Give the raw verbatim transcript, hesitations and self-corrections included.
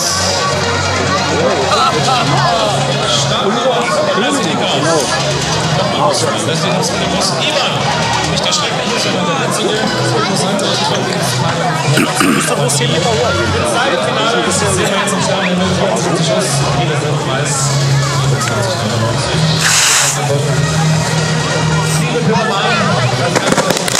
Viele